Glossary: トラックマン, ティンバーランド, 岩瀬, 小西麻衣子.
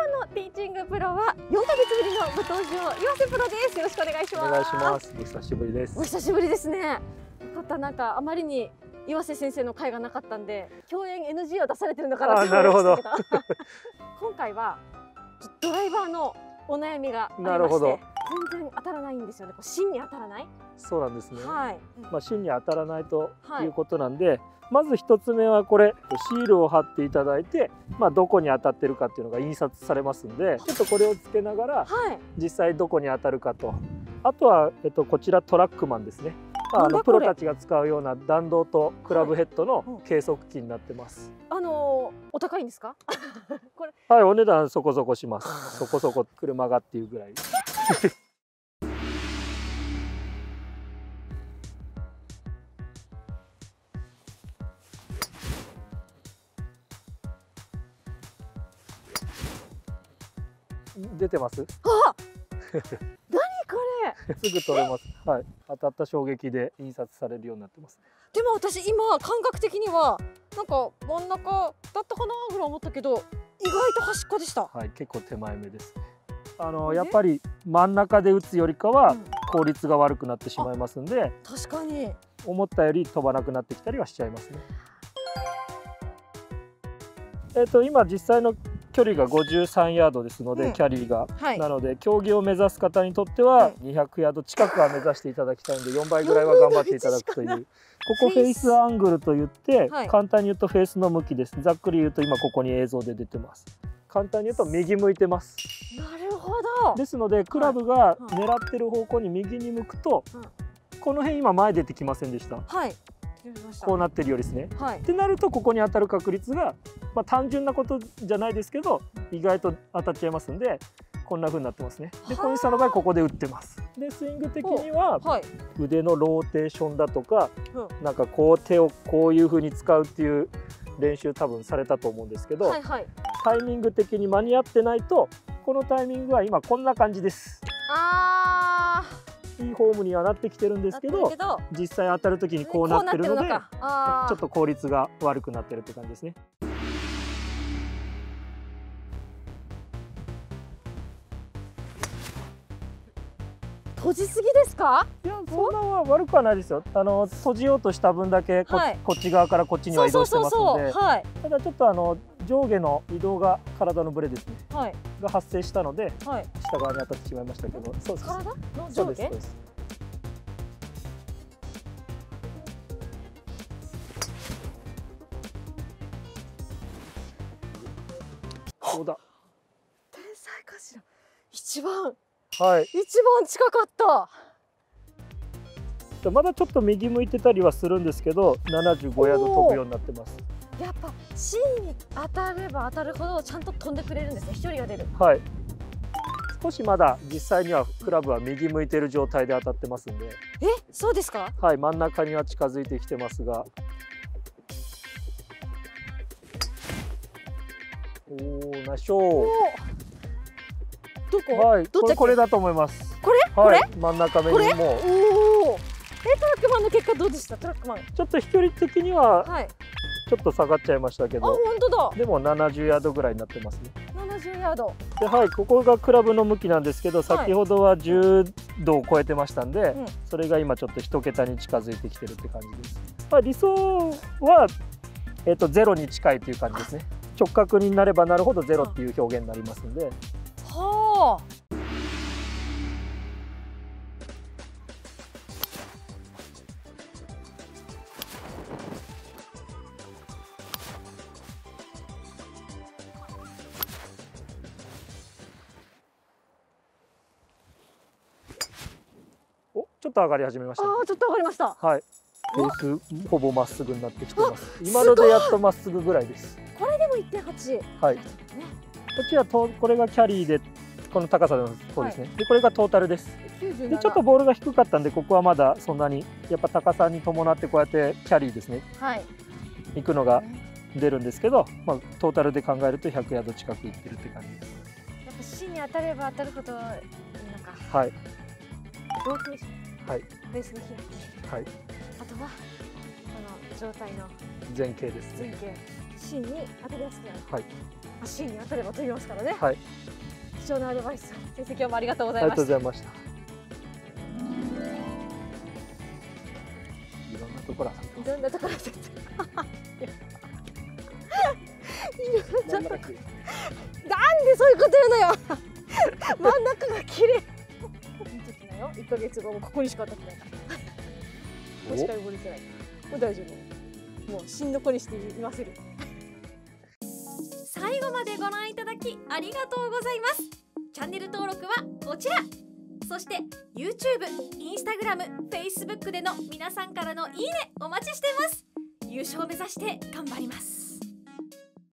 今日のティーチングプロは4ヶ月ぶりのご登場、岩瀬プロです。よろしくお願いします。お願いします。お久しぶりです。お久しぶりですね。よかった。なんかあまりに岩瀬先生の会がなかったんで、共演 NG を出されてるのかなと思いました。なるほど。今回はドライバーのお悩みがありまして。なるほど。全然当たらないんですよね。芯に当たらない。そうなんですね。はい。まあ芯に当たらないということなんで、はい、まず一つ目はこれシールを貼っていただいて、まあどこに当たってるかっていうのが印刷されますんで、ちょっとこれをつけながら、はい、実際どこに当たるかと、あとはこちらトラックマンですね。プロたちが使うような弾道とクラブヘッドの計測器になってます。はい、お高いんですか？これ。はい、お値段そこそこします。そこそこ車がっていうぐらい。出てます。あ何これ。すぐ取れます。はい。当たった衝撃で印刷されるようになってます。でも私今感覚的にはなんか真ん中だったかなぐらい思ったけど、意外と端っこでした。はい。結構手前目ですね。やっぱり真ん中で打つよりかは効率が悪くなってしまいますんで、確かに思ったより飛ばなくなってきたりはしちゃいますね。今実際の距離が53ヤードですので、キャリーが、はい、なので競技を目指す方にとっては200ヤード近くは目指していただきたいので、4倍ぐらいは頑張っていただくという。ここフェイスアングルといって、はい、簡単に言うとフェイスの向きです。ざっくり言うと今ここに映像で出てます。簡単に言うと右向いてます。なるほど。ですのでクラブが狙ってる方向に右に向くと、この辺今前出てきませんでした。はい、こうなってるよりですね。はい、ってなるとここに当たる確率が、まあ、単純なことじゃないですけど意外と当たっちゃいますんで、こんな風になってますね。で小西さんの場合ここで打ってます。でスイング的には腕のローテーションだとか、はい、なんかこう手をこういう風に使うっていう練習多分されたと思うんですけど、はい、はい、タイミング的に間に合ってないと、このタイミングは今こんな感じです。いいフォームにはなってきてるんですけど、実際当たる時にこうなってるので、ちょっと効率が悪くなってるって感じですね。閉じすぎですか？いや、そんなは悪くはないですよ。閉じようとした分だけ はい、こっち側からこっちには移動してますので、ただちょっと上下の移動が体のブレですね、はい、が発生したので、はい、下側に当たってしまいましたけど、そうです。体の上下？そうだ。天才かしら。一番。はい、一番近かった。まだちょっと右向いてたりはするんですけど、75ヤード飛ぶようになってます。やっぱ芯に当たれば当たるほどちゃんと飛んでくれるんですね。飛距離が出る。はい。少しまだ実際にはクラブは右向いてる状態で当たってますんで。え、そうですか？はい、真ん中には近づいてきてますが。おお、ナイスショー。どこ？はい、これだと思います。これ？これ？真ん中目にもう。おお。トラックマンの結果どうでした？トラックマン。ちょっと飛距離的にはちょっと下がっちゃいましたけど。あ、本当だ。でも70ヤードぐらいになってますね。70ヤード。で、はい、ここがクラブの向きなんですけど、先ほどは10度を超えてましたんで、それが今ちょっと一桁に近づいてきてるって感じです。まあ理想はゼロに近いっていう感じですね。直角になればなるほどゼロっていう表現になりますんで。はあ、お、ちょっと上がり始めました。ああ、ちょっと上がりました。はい。フェイスほぼまっすぐになってきてます。今のでやっとまっすぐぐらいです。これでも 1.8。はい。ね、こっちはこれがキャリーでこの高さでのそうですね、はい、でこれがトータルです。でちょっとボールが低かったんで、ここはまだそんなにやっぱ高さに伴ってこうやってキャリーですね、はい、行くのが出るんですけど、まあ、トータルで考えると100ヤード近くいってるって感じです。やっぱ芯に当たれば当たるほどなんか、はい、ローテーション、はい、ベースの響き、はい、あとはこの状態の前傾ですね。前傾芯に当たりやすくなる、はい、芯に当たれば飛びますからね、はい、貴重なアドバイス、先生今日もありがとうございました。ありがとうございました。いろんなところいろんなところいろんなところなんでそういうこと言うのよ真ん中が綺麗1ヶ月後もここにしか当たってないからここしか汚れてない、もう大丈夫、もう芯の子にしていませる最後までご覧いただきありがとうございます。チャンネル登録はこちら、そして YouTube、Instagram、Facebook での皆さんからのいいねお待ちしています。優勝目指して頑張ります。